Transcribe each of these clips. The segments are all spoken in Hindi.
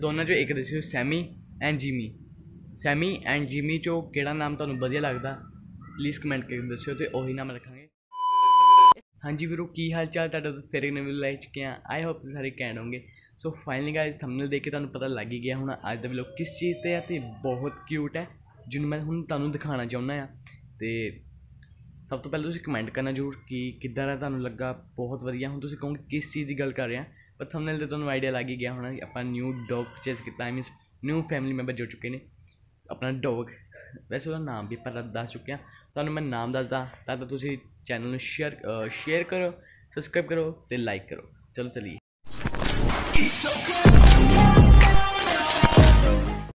दोनों जो एक दूसरे सैमी एंड जिमी जो केड़ा नाम तुहानू वधिया लगदा प्लीज़ कमेंट करके दस्यो तो उही नाम रखांगे। हाँ जी वीरो की हाल चाल तुहाडा फिर एक नवीं लाइव चुके हैं। आई होप सारे कैंड होंगे। सो फाइनली गाइस थंबनेल देख के तुहानू पता लग ही गया हुण अज दा व्लॉग किस चीज़ ते है ते बहुत क्यूट है जिन्होंने मैं हुण तुहानू दिखाना चाहुंदा आ। ते सब तो पहले तुसीं कमेंट करना जरूर कि किद्दां दा तुहानू लगा बहुत वधिया। हुण तुसीं कहोगे किस चीज़ की गल कर रहे हैं पर थंबनेल ते तुहानू आइडिया लग ही गया होना कि आपां न्यू डॉग परचेज कीता है मीनस न्यू फैमिली मैंबर जुड़ चुके ने अपना डॉग। वैसे उसका नाम भी पर दस चुके हैं तो मैं नाम दसदा तब तुम चैनल में शेयर करो सबसक्राइब करो तो लाइक करो। चलो चलिए।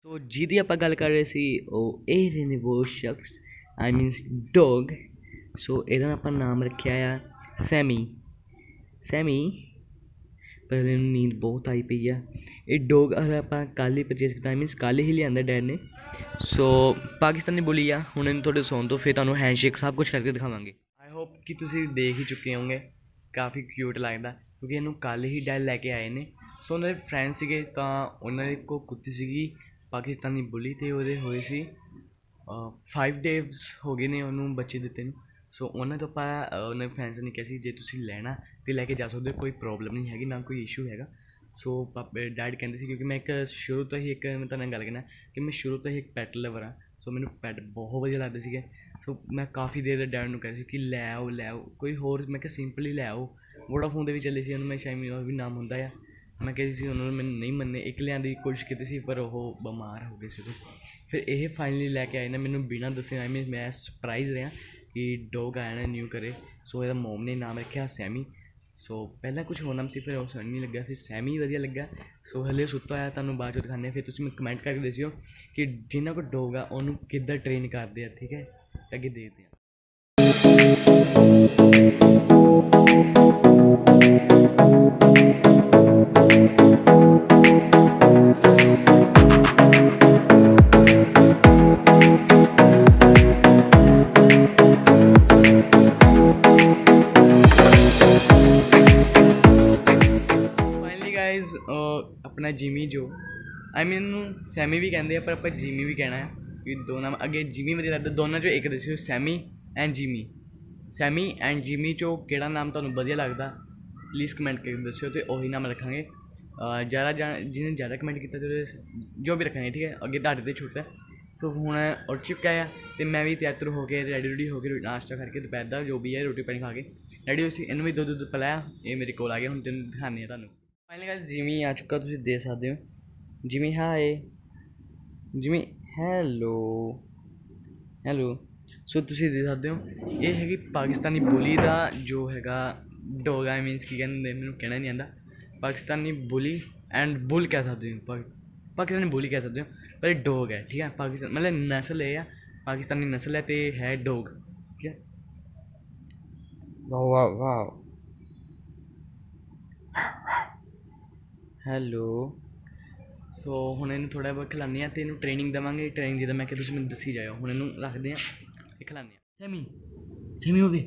तो जिहदी आपां गल कर रहे सी इह रहे ने वो शख्स आई मीनस डॉग। सो इहदा आपां नाम रखिया आ सैमी। पर नींद बहुत आई पई है। ये डॉग आपां कल ही परचेज किया मीनस कल ही लिया डैड ने। सो पाकिस्तानी बुली आ हुण इन्हूं तुहाडे सौन तो फिर तुहानूं हैंडशेक सब कुछ करके दिखावांगे। आई होप कि तुसीं देख ही चुके होंगे काफ़ी क्यूट लगता क्योंकि इन्हूं कल ही डैड लैके आए ने। सो उन्हां दे फ्रेंड सीगे तां उन्हां दे कोल कुत्ती सीगी पाकिस्तानी बुली ते उहदे होए सी 5 days हो गए ने उन्हूं बच्चे दित्ते ने। सो उन्हें तो पा उन्हें फ्रेंड्स ने कहा जे तुसी लैना तो लैके जा सकते हो कोई प्रॉब्लम नहीं हैगी ना कोई इशू हैगा। सो पापे डैड कहते थे क्योंकि मैं एक शुरू तो ही एक मैं तुहानूं गल करना कि मैं शुरू तो ही एक पैट लवर हाँ। सो मैंने पैट बहुत वधिया लगते थे। सो मैं काफ़ी देर डैड नूं कह रही कि लै आओ कोई होर मैं क्या सिंपली लै आओ। वोडाफोन के भी चले से मैं शायमी भी नाम होंदा है मैं कह उन्होंने मैं नहीं मन्ने एक लिया की कोशिश की पर वो बीमार हो गए। फिर यह फाइनली लैके आए ना मैंने बिना दस्से आई मीन मैं सरप्राइज रहा कि डॉग आया ना न्यू करे। सो यदा मोम ने नाम रखा सैमी। सो पहला कुछ होर नाम से फिर उस नहीं लगा फिर सैमी वधिया लगा। सो हले सुता है तुहानूं बाद चो दिखाने फिर तुसीं कमेंट करके दस्सियो कि जिन्हां कोल डॉग आ उहनूं किद्दां ट्रेन करदे आ। ठीक है अगे देखदे आ। अपना जिमी जो आई मीन सैमी भी कहते हैं पर आप जिमी भी कहना है क्योंकि दो नाम अगे जिमी वधिया लगता दोनों जो एक दस्सियो सैमी एंड जिमी जो केड़ा नाम तुहानूं वधिया लगदा प्लीज़ कमेंट करके दस्सियो तो उही नाम रखांगे। ज़्यादा जिन्हें ज़्यादा कमेंट किया जो भी रखांगे। ठीक है अगे ढाडे ते छुट्टा है। सो हुण उठ चुका है तो मैं भी तैयार हो के रेडी होकर नाश्ता करके दोपहर का जो भी है रोटी पानी खा के रेडी हो इन भी दुद्ध पिलाया ये मेरे को आ गया हुण तैनूं दिखाने तुहानूं। फाइनली गाइस जिमी आ चुका तुम देख सकते हो। Jimmy hi Jimmy hello hello. So तुम देख सकते हो ये है कि पाकिस्तानी बुली का जो है डॉग है मीनस की कहते मैं कहना नहीं आता पाकिस्तानी बुली एंड बुल कह सकते हो पाकिस्तानी बुली कह सकते हो पर डॉग है। ठीक है पाकिस्तान मतलब नस्ल है पाकिस्तानी नस्ल है तो है डॉग। ठीक है वाह वाह वाह हैलो। सो हुण इन्हूं थोड़ा बहुत खिलाने तो इन्हूं ट्रेनिंग देवांगे ट्रेनिंग जिदा मैं कि तुसीं मैनूं दस्सी जाओ हुण इन्हूं रखदे आं खिलाने सैमी सैमी होवे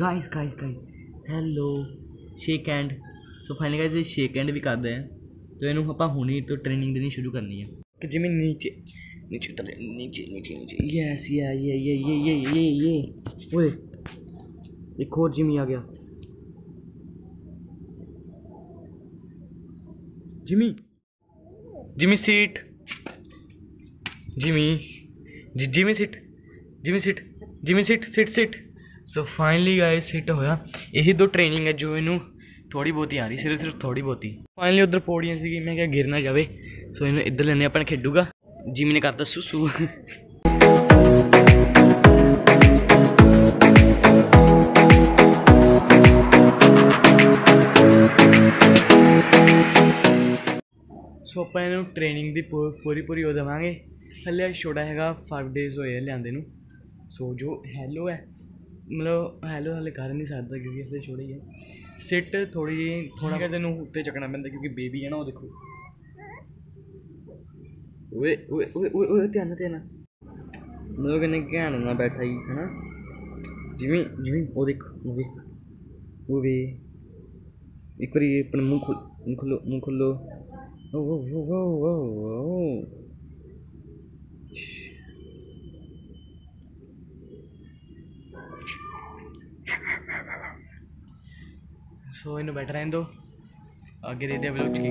guys hello shake hand. So finally guys ये शेक हैंड भी करदा है तो इन्हूं आपां हुणे तो ट्रेनिंग देनी शुरू करनी है कि जिवें नीचे नीचे उतर नीचे नीचे नीचे यस या ये ओए एक और जिमी आ गया। Jimmy sit Jimmy sit. So finally guys sit होया यही दो ट्रेनिंग है जो इनू थोड़ी बहुत ही आ रही सिर्फ थोड़ी बहुत ही। फाइनली उधर पौड़ियाँ सी मैं क्या गिर ना जाए। सो इनू इधर लेने अपन खेडूगा जिमी ने करता सुसू। सो आप इन्हूं ट्रेनिंग की पूरी हो देवांगे। हले छोटा है 5 days होए लिआंदे नूं। सो जो हैलो है मतलब हैलो हले कर नहीं सकता क्योंकि हले छोटा ही है। सिट थोड़ी जी थोड़ा क्या तेनों उत्ते चकना पैंदा क्योंकि बेबी है ना। वो देखो ओए ओए ओए ओए ध्यान ध्यान मतलब कन्नै घैण ना बैठा ही है ना जिवें जिवें। वो देखो वो वे एक बार अपना मुँह खोल उनको लो सो इन बैठ रहे हैं तो आगे दे दिया ब्लॉग की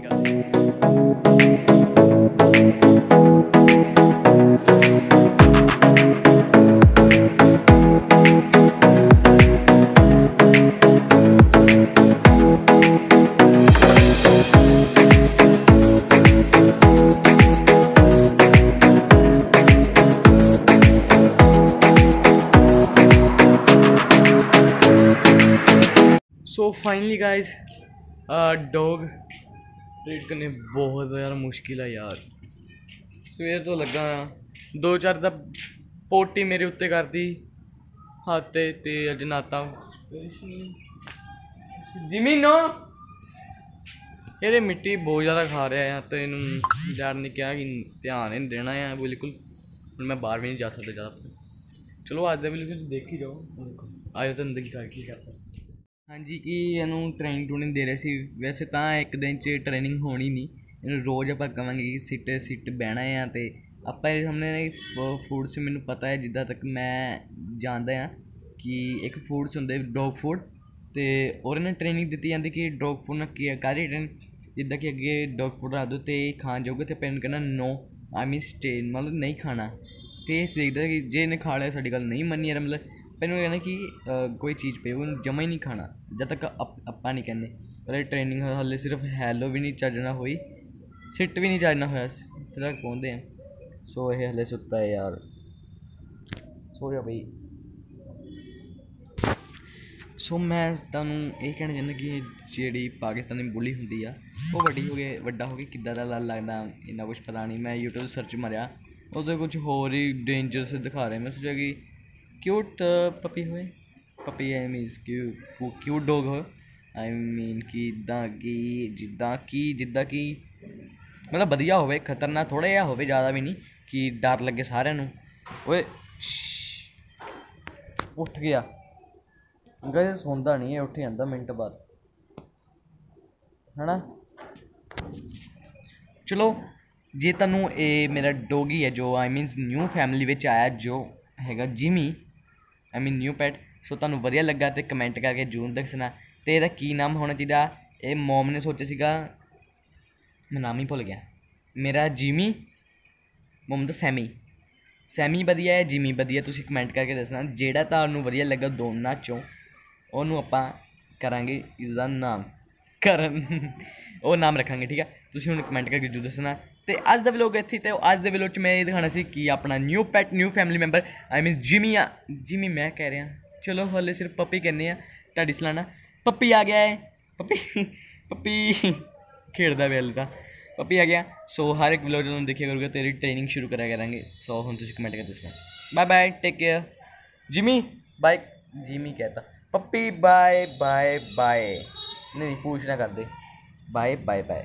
so finally guys dog treat करने बहुत यार मुश्किल है यार। सवेर तो लगा दो चार दा पोटी मेरे उत्ते करती हाथे ते अज नाता जिमी नो ये मिट्टी बहुत ज़्यादा खा रहा है तो इन डैड ने कहा कि ध्यान नहीं देना है बिल्कुल। मैं बाहर भी नहीं जा सकता ज़्यादा। चलो आज का बिल्कुल देख ही जाओ आज तो अंदर की करता। हाँ जी कि इनू ट्रेनिंग ट्रूनिंग दे रहे सी वैसे तो एक दिन च ट्रेनिंग होनी नहीं इन रोज़ आप कहेंगे कि सिट सिट बहना है तो आप हमने फूड से मैंने पता है जिदा तक मैं जानता हाँ कि एक फूड्स होंगे डॉग फूड तो और इन्हें ट्रेनिंग दी जाती कि डॉग फूड ना कर ट्रेन जिदा कि अगे डॉग फूड रख दो तो खान जाओगे तो पेन करना नो आई मीन स्टे मतलब नहीं खाना तो देखता कि जे इन्हें खा लिया साड़ी गल नहीं मनी यार मतलब पहले कहना कि कोई चीज़ पे जमा ही नहीं खाना जब तक अपा नहीं कहने पर ट्रेनिंग हाले सिर्फ हैलो भी नहीं चजना हुई सिट भी नहीं चजना होया इतना कहते हैं। सो ये हले सुता है यार सो जा भाई। सो मैं तू ये कहना चाहता कि जी पाकिस्तानी बुली होंगी आ वो वड्डा हो गए किदा दा लड़ लगदा इन्ना कुछ पता नहीं। मैं यूट्यूब सर्च मारिया उस कुछ होर ही डेंजरस दिखा रहे मैं सोचा कि क्यूट पपी होए puppy I means cute dog हो आई मीन कि जिदा कि मतलब वधिया होवे खतरनाक थोड़ा जहा होवे ज़्यादा भी नहीं कि डर लगे सारे नूं। ओए उठ गया गए सोंदा नहीं है उठ जाता मिनट बाद है ना। चलो जे तू ये मेरा डॉगी है जो आई मीनस न्यू फैमिली विच आया जो हैगा Jimmy I mean new pet so तुहानू वधिया लगा तो कमेंट करके जरूर दसना तो यदा की नाम होना चाहिए। ये मोम ने सोचा सीगा मैं नाम ही भुल गया मेरा जिमी मोम तो सैमी वधिया है जिमी वधिया तुसीं कमेंट करके दसना जेड़ा तुहानू वधिया लगा दोनों चों उहनू आपां करांगे इसदा नाम करन वो नाम रखांगे ठीक है। तुसीं हुण कमेंट करके जरूर दसना तो अज का व्लॉग इत्थे तो अज के व्लॉग मैं ये दिखाना सी कि अपना new pet new family member I mean Jimmy मैं कह रहा चलो हाले सिर्फ पप्पी कहने ताड़ी सलाना पप्पी आ गया है पप्पी खेड़दा वेल का पप्पी आ गया। सो हर एक व्लॉग जो देखिया करूँगा तेरी ट्रेनिंग शुरू करा करांगे। सो हम तुम कमेंट कर दसना bye bye take care Jimmy कहता पप्पी बाय बाय बाय नहीं पूछना कर दे बाय बाय बाय।